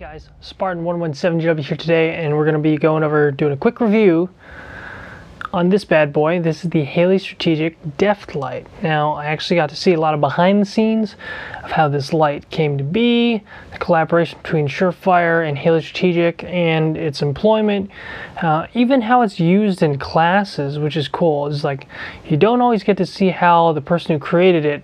Guys, Spartan117GW here today, and we're going to be doing a quick review on this bad boy. This is the Haley Strategic D3FT Light. Now, I actually got to see a lot of behind the scenes of how this light came to be, the collaboration between Surefire and Haley Strategic and its employment, even how it's used in classes, which is cool. It's like you don't always get to see how the person who created it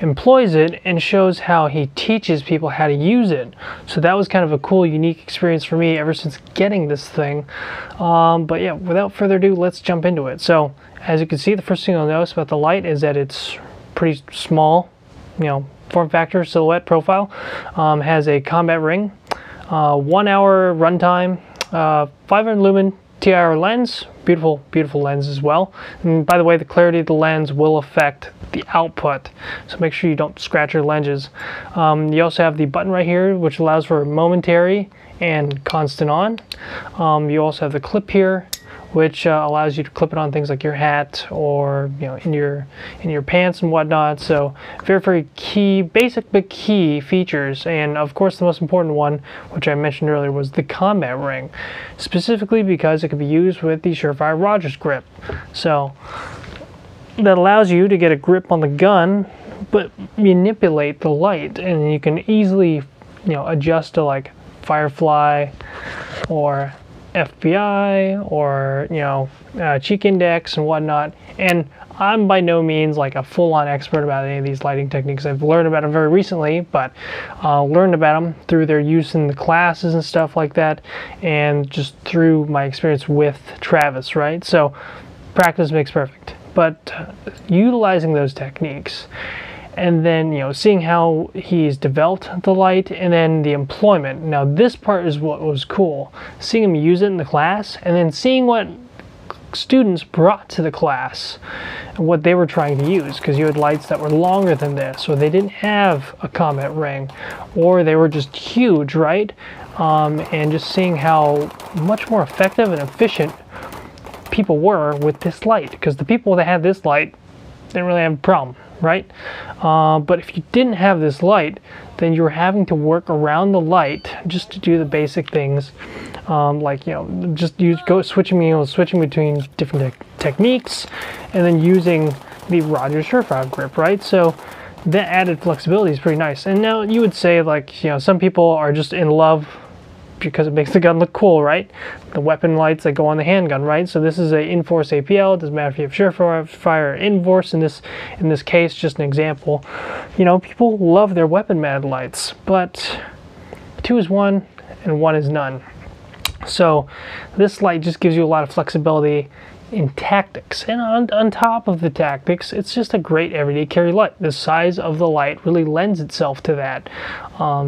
employs it and shows how he teaches people how to use it. So that was kind of a cool, unique experience for me ever since getting this thing. But yeah, without further ado, let's jump into it. So as you can see, the first thing you'll notice about the light is that it's pretty small, you know, form factor, silhouette, profile. Has a combat ring, 1 hour runtime, 500 lumen TIR lens, beautiful lens as well. And by the way, the clarity of the lens will affect the output, so make sure you don't scratch your lenses. You also have the button right here, which allows for momentary and constant on. You also have the clip here, which allows you to clip it on things like your hat or, you know, in your pants and whatnot. So very key, basic but key features. And of course, the most important one, which I mentioned earlier, was the combat ring, specifically because it can be used with the Surefire Rogers grip. So that allows you to get a grip on the gun, but manipulate the light, and you can easily, you know, adjust to like Firefly or FBI or, you know, cheek index and whatnot. And I'm by no means like a full-on expert about any of these lighting techniques. I've learned about them very recently, but learned about them through their use in the classes and stuff like that, and just through my experience with TRAVIS, right? So practice makes perfect. But utilizing those techniques, and then, you know, seeing how he's developed the light, and then the employment. Now this part is what was cool, seeing him use it in the class, and then seeing what students brought to the class and what they were trying to use, because you had lights that were longer than this, or they didn't have a combat ring, or they were just huge, right? And just seeing how much more effective and efficient people were with this light, because the people that had this light didn't really have a problem, right? But if you didn't have this light, then you were having to work around the light just to do the basic things, like, you know, just switching between different techniques, and then using the Rogers Surefire grip, right? So that added flexibility is pretty nice. And now you would say, like, you know, some people are just in love because it makes the gun look cool, right? The weapon lights that go on the handgun, right? So this is a Inforce APL. It doesn't matter if you have Surefire or Inforce in this case, just an example. You know, people love their weapon mad lights, but two is one and one is none. So this light just gives you a lot of flexibility in tactics, and on top of the tactics, it's just a great everyday carry light. The size of the light really lends itself to that,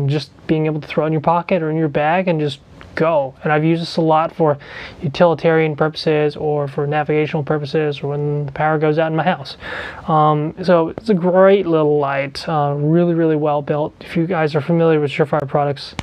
just being able to throw in your pocket or in your bag and just go. And I've used this a lot for utilitarian purposes, or for navigational purposes, or when the power goes out in my house. So it's a great little light, really well built. If you guys are familiar with Surefire products,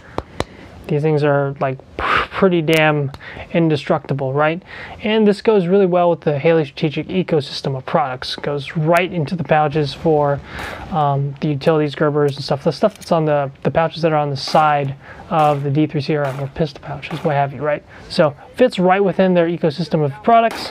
these things are like pretty damn indestructible, right? And this goes really well with the Haley Strategic ecosystem of products. It goes right into the pouches for the utilities, Gerbers and stuff, the stuff that's on the pouches that are on the side of the D3CRM, or pistol pouches, what have you, right? So fits right within their ecosystem of products.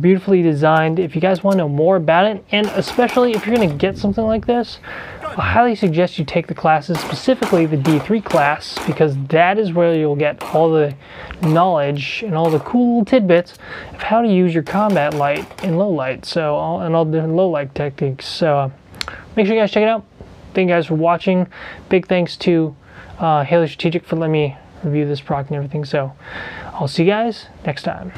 Beautifully designed. If you guys want to know more about it, and especially if you're going to get something like this, I highly suggest you take the classes, specifically the D3 class, because that is where you'll get all the knowledge and all the cool tidbits of how to use your combat light and low light, so all the different low light techniques. So make sure you guys check it out. Thank you guys for watching. Big thanks to Haley Strategic for letting me review this product and everything. So I'll see you guys next time.